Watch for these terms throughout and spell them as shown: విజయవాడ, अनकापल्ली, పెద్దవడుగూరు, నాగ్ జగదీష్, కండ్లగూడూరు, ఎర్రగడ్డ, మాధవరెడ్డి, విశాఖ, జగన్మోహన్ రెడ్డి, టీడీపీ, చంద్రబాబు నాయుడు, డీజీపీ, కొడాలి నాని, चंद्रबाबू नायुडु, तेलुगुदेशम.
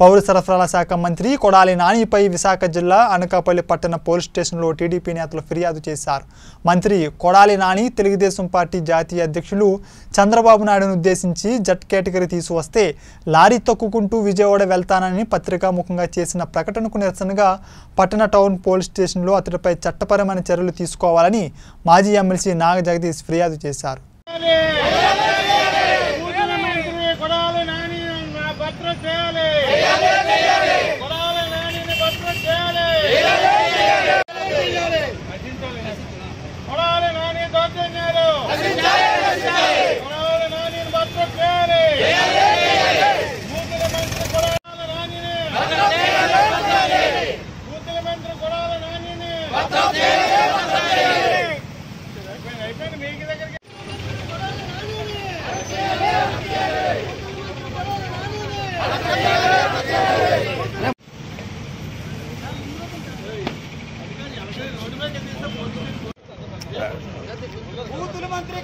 పౌర సరఫరాల శాఖ మంత్రి కొడాలి నానిపై విశాఖ జిల్లా అనకాపల్లి పట్టణ పోలీస్ స్టేషన్లో టీడీపీ నేతలు ఫిర్యాదు చేశారు. మంత్రి కొడాలి నాని తెలుగుదేశం పార్టీ జాతీయ అధ్యక్షులు చంద్రబాబు నాయుడును ఉద్దేశించి జట్ కేటగిరీ తీసుకొస్తే లారీ తొక్కుకుంటూ విజయవాడ వెళ్తానని పత్రికాముఖంగా చేసిన ప్రకటనకు నిరసనగా పట్టణ టౌన్ పోలీస్ స్టేషన్లో అతడిపై చట్టపరమైన చర్యలు తీసుకోవాలని మాజీ ఎమ్మెల్సీ నాగ్ జగదీష్ ఫిర్యాదు చేశారు. मंत्री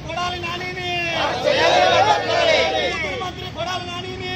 कोडाली नानी ने मंत्री कोडाली नानी ने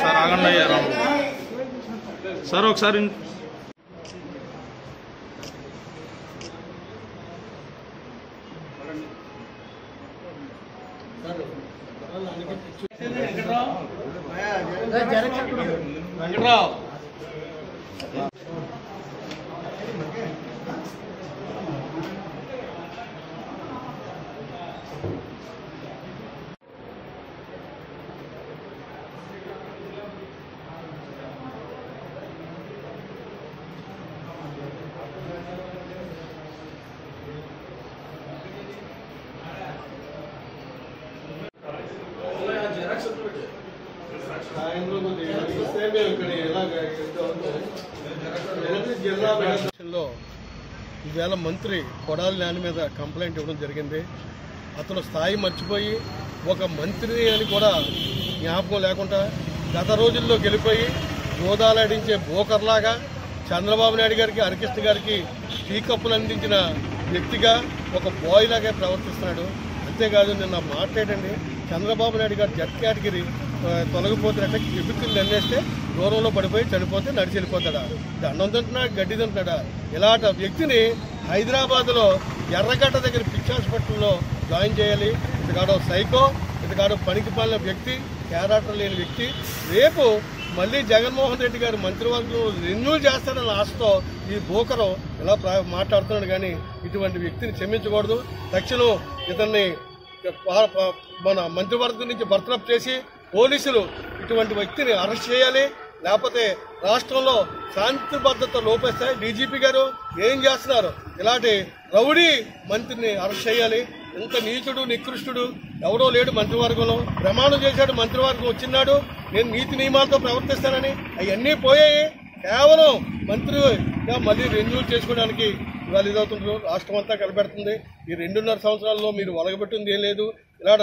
सर आगन सर और सर इन ఈవేళ మంత్రి కొడాలి నాని మీద కంప్లైంట్ ఇవ్వడం జరిగింది. అతను స్థాయి మర్చిపోయి ఒక మంత్రిని అని కూడా జ్ఞాపకం లేకుండా గత రోజుల్లో గెలిపోయి గోదాలాడించే బోకర్లాగా చంద్రబాబు నాయుడు గారికి హరికృష్ణ గారికి టీ కప్పులు అందించిన వ్యక్తిగా ఒక బాయ్ లాగే ప్రవర్తిస్తున్నాడు. అంతేకాదు నిన్న మాట్లాడండి చంద్రబాబు నాయుడు గారు జట్ కేటగిరీ తొలగిపోతున్నట్టే విభక్తులు నిర్ణయిస్తే దూరంలో పడిపోయి చనిపోతే నడిచి వెళ్ళిపోతాడా, దండం తింటున్నాడు గడ్డి తింటున్నాడా? ఇలాంటి వ్యక్తిని హైదరాబాద్లో ఎర్రగడ్డ దగ్గర పిచ్చి హాస్పిటల్లో జాయిన్ చేయాలి. ఇతగాడో సైకో, ఇతగాడో పనికి పాలిన వ్యక్తి, క్యారెక్టర్ లేని వ్యక్తి. రేపు మళ్ళీ జగన్మోహన్ రెడ్డి గారు మంత్రివర్గం రెన్యూల్ చేస్తారన్న ఆశతో ఈ బోకరం ఇలా మాట్లాడుతున్నాడు. కానీ ఇటువంటి వ్యక్తిని క్షమించకూడదు. తక్షణం ఇతన్ని మన మంత్రివర్గం నుంచి బర్తరఫ్ చేసి పోలీసులు ఇటువంటి వ్యక్తిని అరెస్ట్ చేయాలి. లేకపోతే రాష్ట్రంలో శాంతి భద్రత లోపేస్తాయి. డీజీపీ గారు ఏం చేస్తున్నారు? ఇలాంటి రౌడీ మంత్రిని అరెస్ట్ చేయాలి. ఇంత నీచుడు నికృష్టుడు ఎవరో లేడు మంత్రివర్గంలో. ప్రమాణం చేశాడు మంత్రివర్గం వచ్చినాడు నేను నీతి నియమాలతో ప్రవర్తిస్తానని. అవన్నీ పోయాయి. కేవలం మంత్రి మళ్ళీ రెన్యూ చేసుకోవడానికి ఇవాళ ఇదవుతుంటారు. రాష్ట్రం అంతా కలబెడుతుంది. ఈ 2.5 సంవత్సరాల్లో మీరు ఒలగబెట్టింది ఏం లేదు. ఇలాడ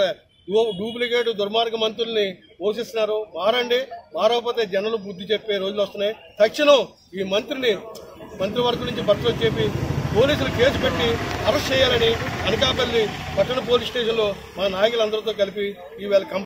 డూప్లికేట్ దుర్మార్గ మంత్రుల్ని పోషిస్తున్నారు. మారండి. మారకపోతే జనులు బుద్ధి చెప్పే రోజులు వస్తున్నాయి. తక్షణం ఈ మంత్రిని మంత్రివర్గం నుంచి బట్టలు చెప్పి పోలీసులు కేసు పెట్టి అరెస్ట్ చేయాలని అనకాపల్లి పట్టణ పోలీస్ స్టేషన్లో మా నాయకులందరితో కలిపి ఈవేళ